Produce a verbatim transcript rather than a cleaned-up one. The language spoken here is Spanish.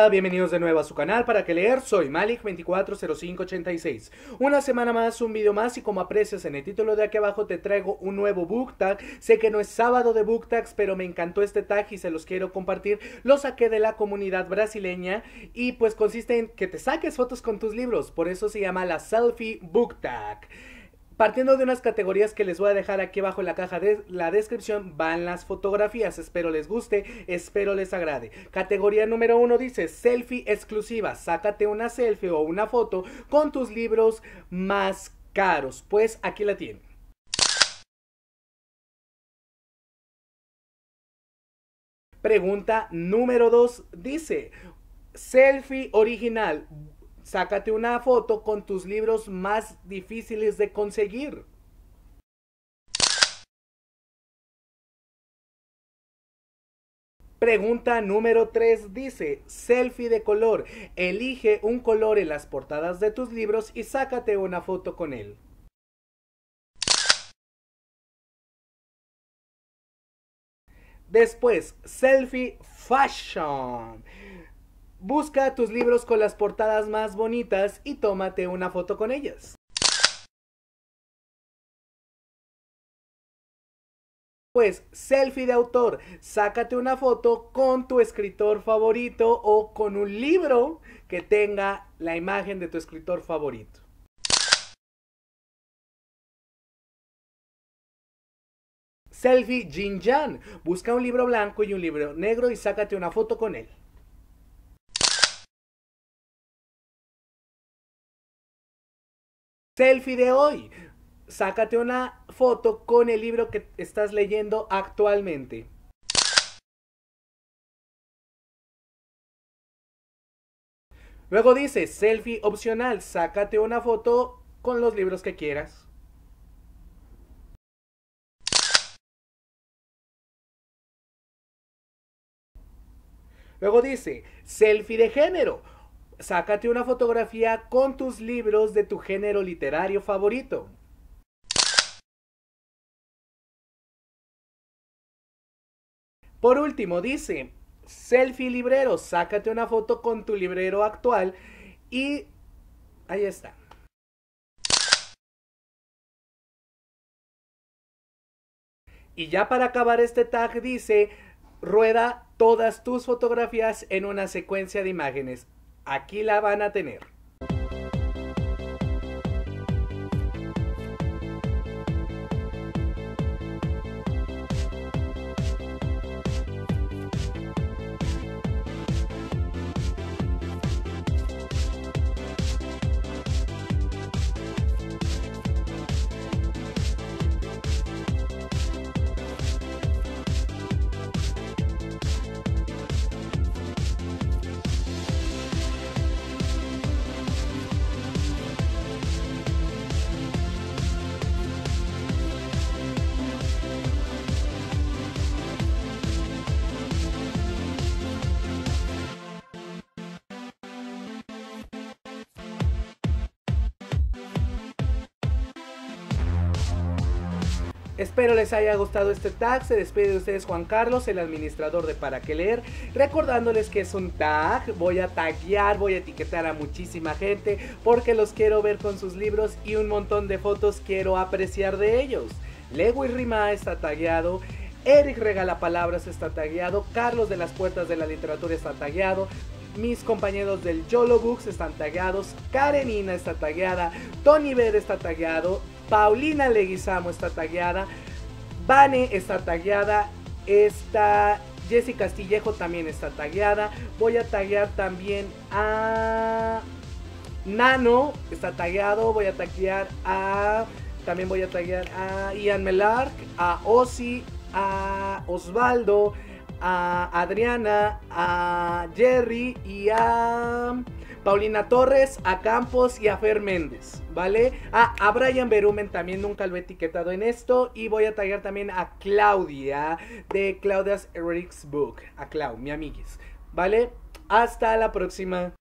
Hola, bienvenidos de nuevo a su canal Para Que Leer, soy Malik dos cuatro cero cinco ocho seis. Una semana más, un video más, y como aprecias en el título de aquí abajo te traigo un nuevo book tag. Sé que no es sábado de book tags, pero me encantó este tag y se los quiero compartir. Lo saqué de la comunidad brasileña y pues consiste en que te saques fotos con tus libros, por eso se llama la Selfie Booktag. Partiendo de unas categorías que les voy a dejar aquí abajo en la caja de la descripción van las fotografías, espero les guste, espero les agrade. Categoría número uno dice selfie exclusiva, sácate una selfie o una foto con tus libros más caros, pues aquí la tienen. Pregunta número dos dice selfie original. Sácate una foto con tus libros más difíciles de conseguir. Pregunta número tres dice, selfie de color. Elige un color en las portadas de tus libros y sácate una foto con él. Después, selfie fashion. Busca tus libros con las portadas más bonitas y tómate una foto con ellas. Pues, selfie de autor. Sácate una foto con tu escritor favorito o con un libro que tenga la imagen de tu escritor favorito. Selfie Yin Yang. Busca un libro blanco y un libro negro y sácate una foto con él. Selfie de hoy, sácate una foto con el libro que estás leyendo actualmente. Luego dice, selfie opcional, sácate una foto con los libros que quieras. Luego dice, selfie de género. Sácate una fotografía con tus libros de tu género literario favorito. Por último, dice, selfie librero. Sácate una foto con tu librero actual y ahí está. Y ya para acabar este tag dice, rueda todas tus fotografías en una secuencia de imágenes. Aquí la van a tener. Espero les haya gustado este tag, se despide de ustedes Juan Carlos, el administrador de Para Que Leer, recordándoles que es un tag, voy a taguear, voy a etiquetar a muchísima gente porque los quiero ver con sus libros y un montón de fotos quiero apreciar de ellos. Legui Rima está tagueado, Eric Regalapalabras está tagueado, Carlos de las Puertas de la Literatura está tagueado, mis compañeros del Yolo Books están tagueados, Karenina está tagueada, Tony Bede está tagueado, Paulina Leguizamo está tagueada, Vane está tagueada, está Jessy Castillejo también está tagueada, voy a taguear también a Nano, está tagueado, voy a taguear a, también voy a taguear a Ian Melark, a Ozzy, a Osvaldo, a Adriana, a Jerry y a Paulina Torres, a Campos y a Fer Méndez, ¿vale? Ah, a Brian Berumen también nunca lo he etiquetado en esto. Y voy a taggear también a Claudia de Claudia's Eric's Book, a Clau, mi amiguis, ¿vale? Hasta la próxima.